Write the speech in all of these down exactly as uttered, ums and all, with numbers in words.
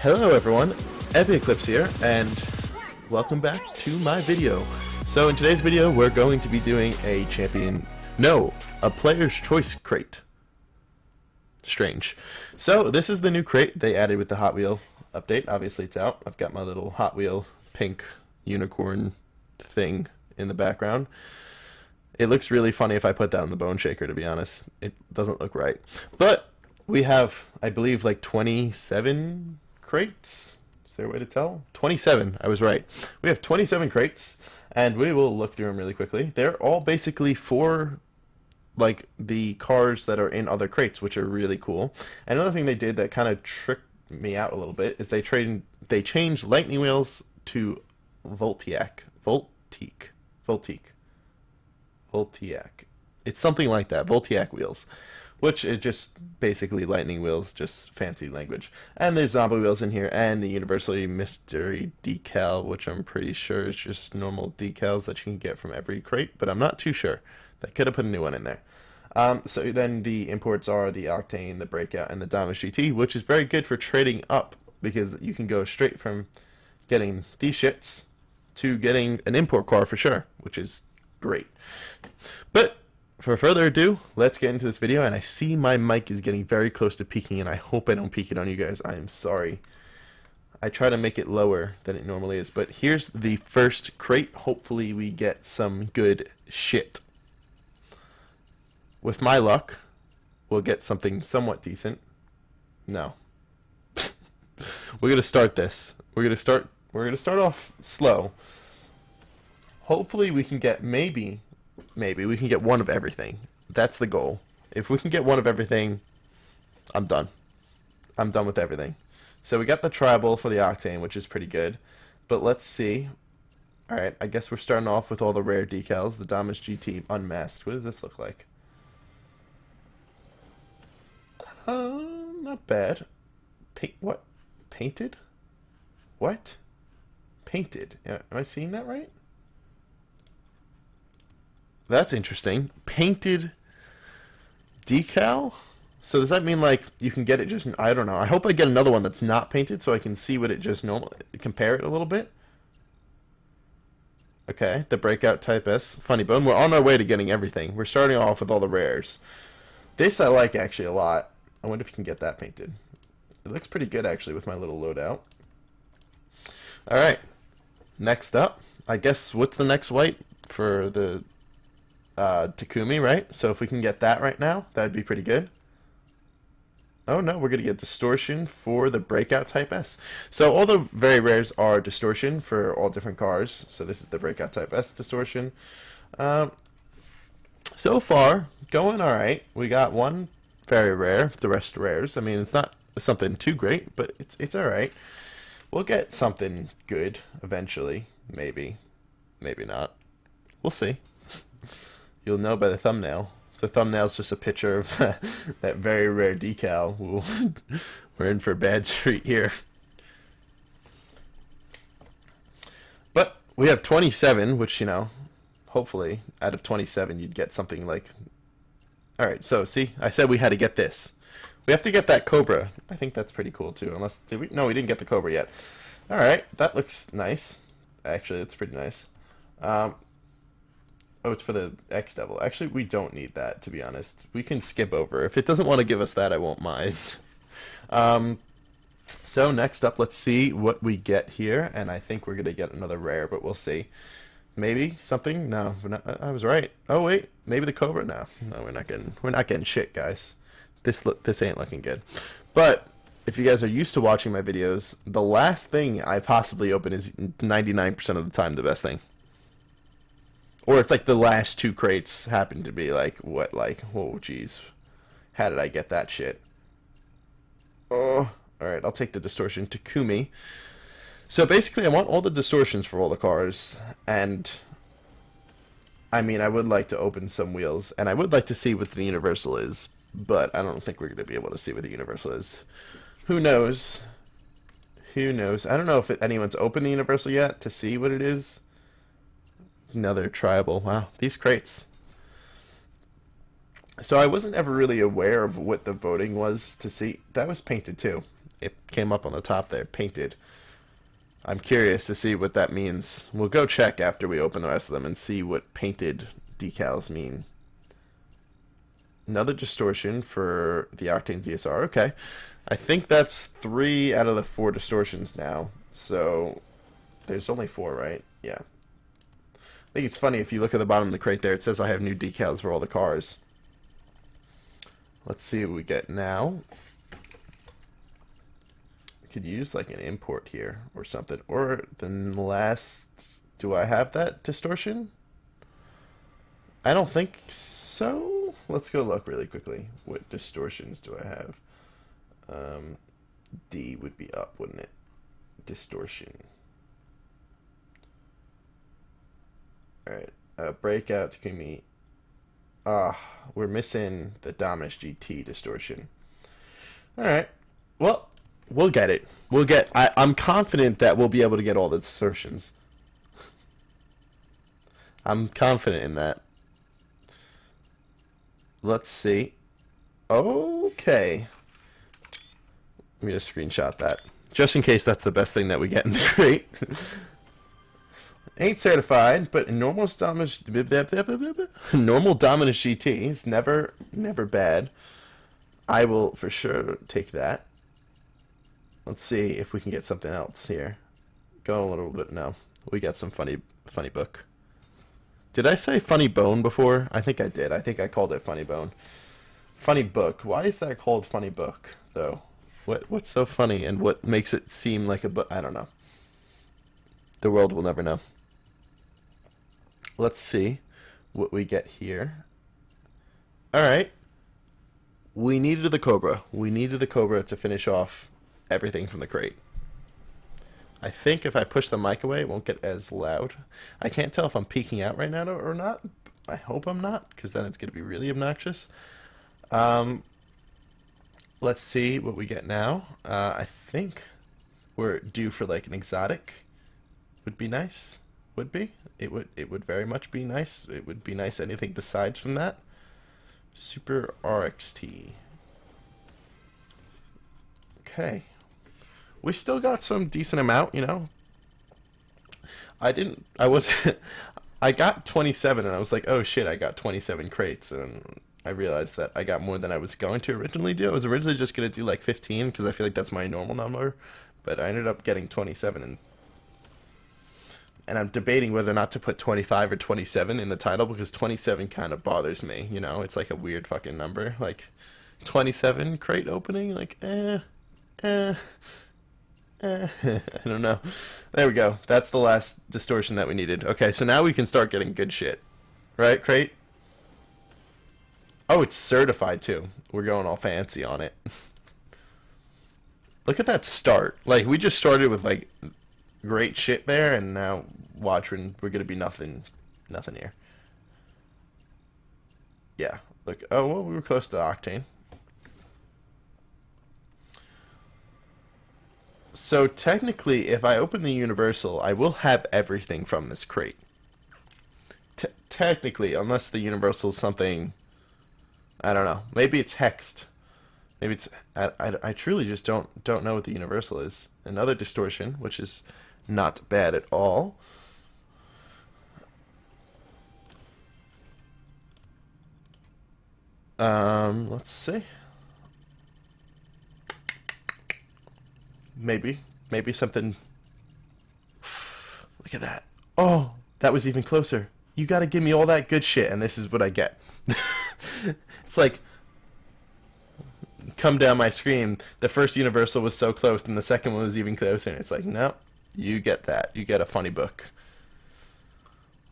Hello everyone, Epiclipse here, and welcome back to my video. So in today's video, we're going to be doing a champion, no, a Player's Choice Crate. Strange. So this is the new crate they added with the Hot Wheel update. Obviously it's out. I've got my little Hot Wheel pink unicorn thing in the background. It looks really funny if I put that in the Bone Shaker, to be honest. It doesn't look right. But we have, I believe, like twenty-seven crates. Is there a way to tell? twenty-seven. I was right. We have twenty-seven crates, and we will look through them really quickly. They're all basically for, like, the cars that are in other crates, which are really cool. And another thing they did that kind of tricked me out a little bit is they trade, they changed Lightning Wheels to Voltaic. Voltaic. Voltaic. Voltaic. It's something like that. Voltaic wheels, which is just basically lightning wheels, just fancy language. And there's zombie wheels in here, and the University Mystery decal, which I'm pretty sure is just normal decals that you can get from every crate, but I'm not too sure. They could have put a new one in there. Um, so then the imports are the Octane, the Breakout, and the Dominus G T, which is very good for trading up, because you can go straight from getting these shits to getting an import car for sure, which is great. But for further ado, let's get into this video, and I see my mic is getting very close to peaking, and I hope I don't peak it on you guys. I am sorry. I try to make it lower than it normally is, but here's the first crate. Hopefully we get some good shit. With my luck, we'll get something somewhat decent. No. We're gonna start this. We're gonna start we're gonna start off slow. Hopefully we can get maybe Maybe we can get one of everything. That's the goal. If we can get one of everything, I'm done. I'm done with everything. So we got the Tribal for the Octane, which is pretty good. But let's see. Alright, I guess we're starting off with all the rare decals. The Dominus G T unmasked. What does this look like? Uh, not bad. Paint, what? Painted? What? Painted. Am I seeing that right? That's interesting. Painted decal? So does that mean, like, you can get it just... I don't know. I hope I get another one that's not painted so I can see what it just... normal. Compare it a little bit. Okay. The Breakout Type S. Funny Bone. We're on our way to getting everything. We're starting off with all the rares. This I like, actually, a lot. I wonder if you can get that painted. It looks pretty good, actually, with my little loadout. Alright. Next up. I guess, what's the next white for the... Uh, Takumi, right? So if we can get that right now, that'd be pretty good. Oh no, we're going to get Distortion for the Breakout Type S. So all the very rares are Distortion for all different cars. So this is the Breakout Type S Distortion. Um, so far, going alright. We got one very rare, the rest rares. I mean, it's not something too great, but it's, it's alright. We'll get something good eventually. Maybe. Maybe not. We'll see. You'll know by the thumbnail. The thumbnail's just a picture of that very rare decal. Ooh, we're in for a bad treat here. But we have twenty-seven, which, you know, hopefully out of twenty-seven you'd get something like... Alright, so see, I said we had to get this. We have to get that Cobra. I think that's pretty cool too, unless... Did we? No, we didn't get the Cobra yet. Alright, that looks nice. Actually, it's pretty nice. Um... Oh, it's for the X Devil. Actually, we don't need that, to be honest. We can skip over. If it doesn't want to give us that, I won't mind. um, so next up, let's see what we get here. And I think we're going to get another rare, but we'll see. Maybe something? No, we're not, I was right. Oh, wait. Maybe the Cobra? No. No, we're not getting, we're not getting shit, guys. This, look, this ain't looking good. But if you guys are used to watching my videos, the last thing I possibly open is ninety-nine percent of the time the best thing. Or it's like the last two crates happen to be like, what, like, oh, geez. How did I get that shit? Oh, alright, I'll take the Distortion. Takumi. So basically, I want all the distortions for all the cars. And, I mean, I would like to open some wheels. And I would like to see what the Universal is. But I don't think we're going to be able to see what the Universal is. Who knows? Who knows? I don't know if it, anyone's opened the Universal yet to see what it is. Another Tribal. Wow, these crates. So I wasn't ever really aware of what the voting was to see. That was painted too. it came up on the top there, painted. I'm curious to see what that means. We'll go check after we open the rest of them and see what painted decals mean. Another distortion for the Octane C S R. Okay. I think that's three out of the four distortions now. So there's only four, right? Yeah. I think it's funny, if you look at the bottom of the crate there, it says I have new decals for all the cars. Let's see what we get now. I could use like an import here or something. Or the last... Do I have that distortion? I don't think so. Let's go look really quickly. What distortions do I have? Um, D would be up, wouldn't it? Distortion. Alright. Uh, Breakout Takumi. Ah, uh, we're missing the Dominus G T distortion. Alright. Well, we'll get it. We'll get... I, I'm confident that we'll be able to get all the distortions. I'm confident in that. Let's see. Okay. Let me just screenshot that. Just in case that's the best thing that we get in the crate. Ain't certified, but normal Dominus, normal Dominus G T is never, never bad. I will for sure take that. Let's see if we can get something else here. Go a little bit now. We got some funny, funny book. Did I say funny bone before? I think I did. I think I called it funny bone. Funny book. Why is that called funny book, though? What What's so funny, and what makes it seem like a book? I don't know. The world will never know. Let's see what we get here. Alright. We needed the Cobra. We needed the Cobra to finish off everything from the crate. I think if I push the mic away, it won't get as loud. I can't tell if I'm peeking out right now or not. I hope I'm not, because then it's going to be really obnoxious. Um, let's see what we get now. Uh, I think we're due for like an exotic. Would be nice. Would be. It would. It would very much be nice. It would be nice. Anything besides from that. Super R X T. Okay. We still got some decent amount, you know. I didn't. I was. I got twenty-seven, and I was like, oh shit! I got twenty-seven crates, and I realized that I got more than I was going to originally do. I was originally just gonna do like fifteen because I feel like that's my normal number, but I ended up getting twenty-seven and. And I'm debating whether or not to put twenty-five or twenty-seven in the title, because twenty-seven kind of bothers me, you know? It's like a weird fucking number. Like, twenty-seven crate opening? Like, eh, eh, eh, I don't know. There we go. That's the last distortion that we needed. Okay, so now we can start getting good shit. Right, crate? Oh, it's certified, too. We're going all fancy on it. Look at that start. Like, we just started with, like... great shit there, and now watching we're gonna be nothing nothing here. Yeah, look, oh well, we were close to Octane. So technically, if I open the universal, I will have everything from this crate. T technically, unless the universal is something, I don't know, maybe it's hexed. Maybe it's I, I, I truly just don't don't know what the universal is. Another distortion, which is not bad at all. Um, let's see. Maybe, maybe something. Look at that. Oh, that was even closer. You gotta give me all that good shit, and this is what I get. It's like, come down my screen, the first universal was so close, and the second one was even closer, and it's like, no, you get that. You get a funny book.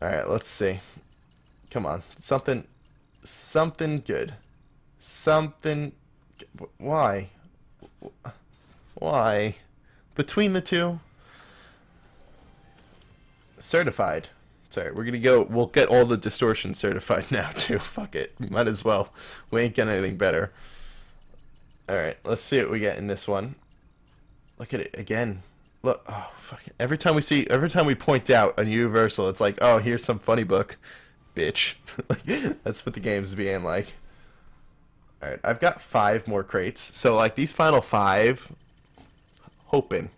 Alright, let's see. Come on. Something, something good. Something, why? Why? Between the two? Certified. Sorry, we're gonna go, we'll get all the distortion certified now, too. Fuck it. Might as well. We ain't getting anything better. Alright, let's see what we get in this one. Look at it again. Look, oh, fuck it. Every time we see, every time we point out a universal, it's like, oh, here's some funny book, bitch. Like, that's what the game's being like. Alright, I've got five more crates. So, like, these final five hoping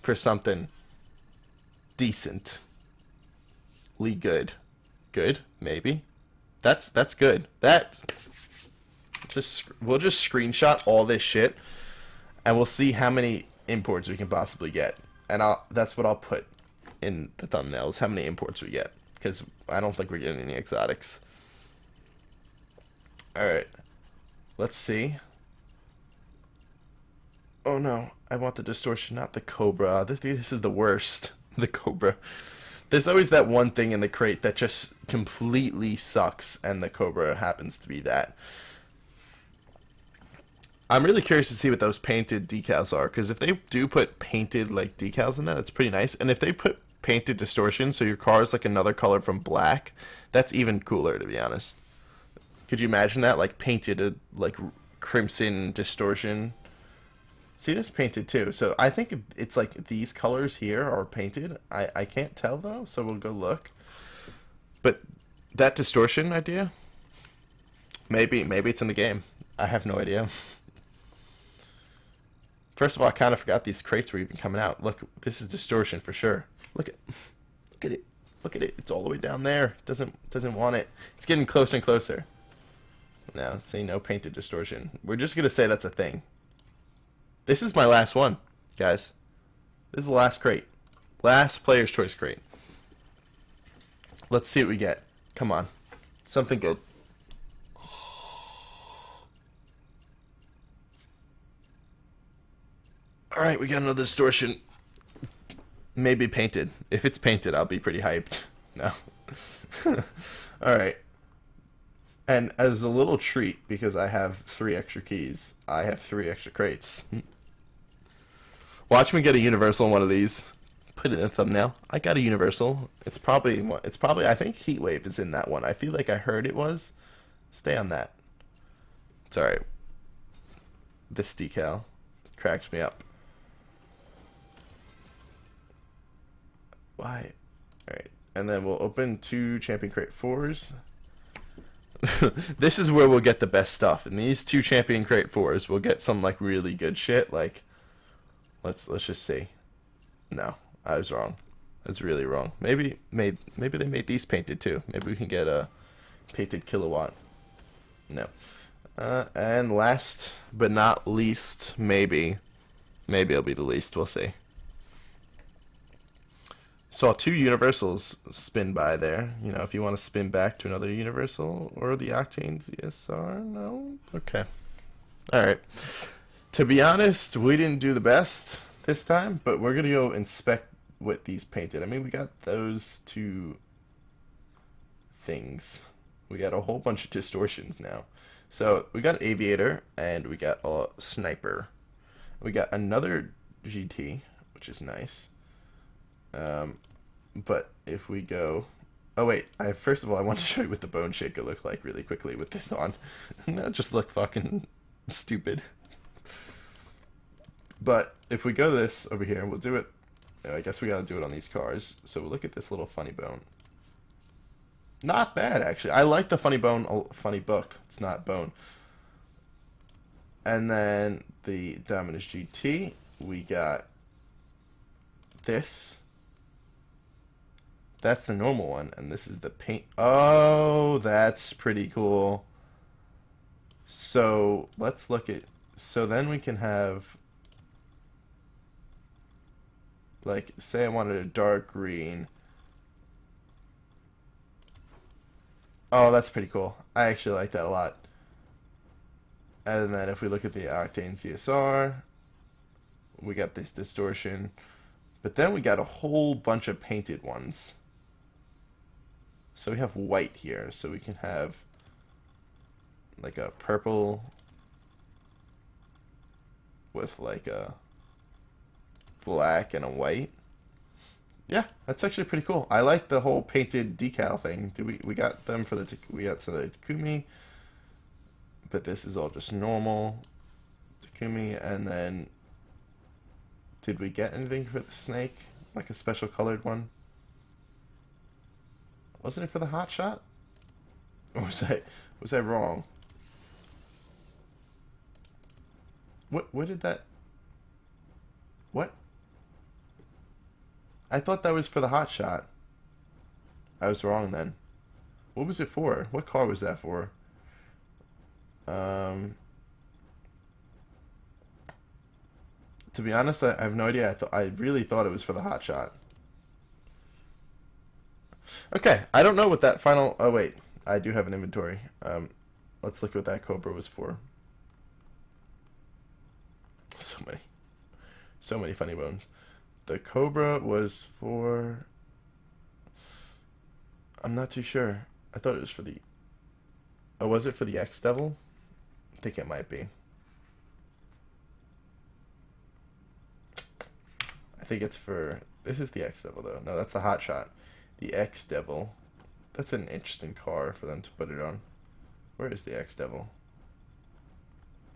for something decently good. Good, maybe. That's that's good. That's just we'll just screenshot all this shit, and we'll see how many imports we can possibly get. And I'll that's what I'll put in the thumbnails. How many imports we get? Because I don't think we're getting any exotics. All right, let's see. Oh no, I want the distortion, not the Cobra. This, this is the worst. The Cobra. There's always that one thing in the crate that just completely sucks, and the Cobra happens to be that. I'm really curious to see what those painted decals are, because if they do put painted like decals in that, it's pretty nice. And if they put painted distortion, so your car is like another color from black, that's even cooler, to be honest. Could you imagine that, like painted like crimson distortion? See, this painted too, so I think it's like these colors here are painted. I, I can't tell though, so we'll go look. But that distortion idea, maybe maybe it's in the game. I have no idea. First of all, I kind of forgot these crates were even coming out. Look, this is distortion for sure. Look at look at it. Look at it. It's all the way down there. Doesn't doesn't want it. It's getting closer and closer. No, see, no painted distortion. We're just gonna say that's a thing. This is my last one, guys. This is the last crate. Last Player's Choice crate. Let's see what we get. Come on. Something good. Alright, we got another distortion. Maybe painted. If it's painted, I'll be pretty hyped. No. Alright. And as a little treat, because I have three extra keys, I have three extra crates. Watch me get a universal in one of these. Put it in a thumbnail. I got a universal. It's probably, it's probably. I think Heatwave is in that one. I feel like I heard it was. Stay on that. It's alright. This decal cracks me up. Why? Alright. And then we'll open two Champion Crate fours. This is where we'll get the best stuff. And these two Champion Crate fours, we'll get some like really good shit. Like, let's let's just see. No, I was wrong. I was really wrong. Maybe made maybe they made these painted too. Maybe we can get a painted Kilowatt. No. Uh, and last but not least, maybe, maybe it'll be the least. We'll see. Saw two universals spin by there. You know, if you want to spin back to another universal or the Octane C S R, no? Okay. Alright. To be honest, we didn't do the best this time, but we're going to go inspect what these painted. I mean, we got those two things. We got a whole bunch of distortions now. So, we got Aviator, and we got a Sniper. We got another G T, which is nice. Um, but if we go, oh wait, I first of all I want to show you what the Bone Shaker looked like really quickly with this on. That'll just look fucking stupid. But if we go to this over here, we'll do it. I guess we gotta do it on these cars. So we'll look at this little funny bone. Not bad actually. I like the funny bone, funny book. It's not bone. And then the Dominus G T. We got this. That's the normal one, and this is the paint. Oh, that's pretty cool. So let's look at, so then we can have, like, say I wanted a dark green. Oh, that's pretty cool. I actually like that a lot. And then if we look at the Octane C S R, we got this distortion, but then we got a whole bunch of painted ones. So we have white here, so we can have like a purple with like a black and a white. Yeah, that's actually pretty cool. I like the whole painted decal thing. Do we we got them for the we got some of the Takumi, but this is all just normal Takumi. And then did we get anything for the snake, like a special colored one? Wasn't it for the Hotshot? Or was I was I wrong? What what did that What? I thought that was for the Hotshot. I was wrong then. What was it for? What car was that for? Um, to be honest, I, I have no idea. I, th I really thought it was for the Hotshot. Okay, I don't know what that final... Oh, wait. I do have an inventory. Um, let's look at what that Cobra was for. So many. So many funny bones. The Cobra was for... I'm not too sure. I thought it was for the... Oh, was it for the X Devil? I think it might be. I think it's for... This is the X Devil, though. No, that's the Hotshot. The X Devil. That's an interesting car for them to put it on. Where is the X Devil?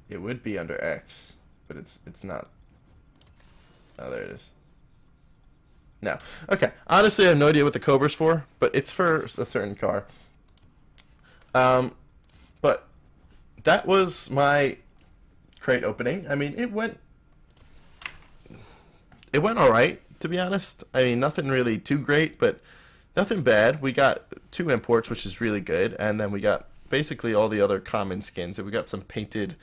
It would be under X, but it's it's not. Oh, there it is. No. Okay. Honestly, I have no idea what the Cobra's for, but it's for a certain car. Um, but that was my crate opening. I mean, it went. It went all right, to be honest. I mean, nothing really too great, but nothing bad. We got two imports, which is really good, and then we got basically all the other common skins, and we got some painted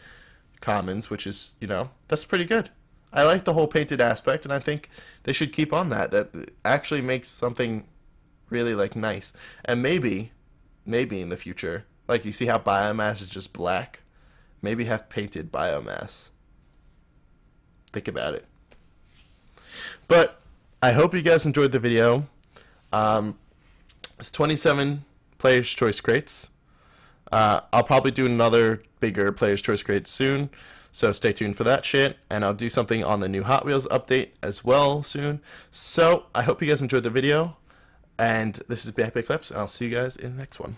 commons, which is, you know, that's pretty good. I like the whole painted aspect, and I think they should keep on that. That actually makes something really, like, nice. And maybe, maybe in the future, like, you see how biomass is just black? Maybe have painted biomass. Think about it. But I hope you guys enjoyed the video. Um, it's twenty-seven Players Choice Crates. Uh, I'll probably do another bigger Players Choice Crate soon. So stay tuned for that shit, and I'll do something on the new Hot Wheels update as well soon. So I hope you guys enjoyed the video, and this is Epic Clips, and I'll see you guys in the next one.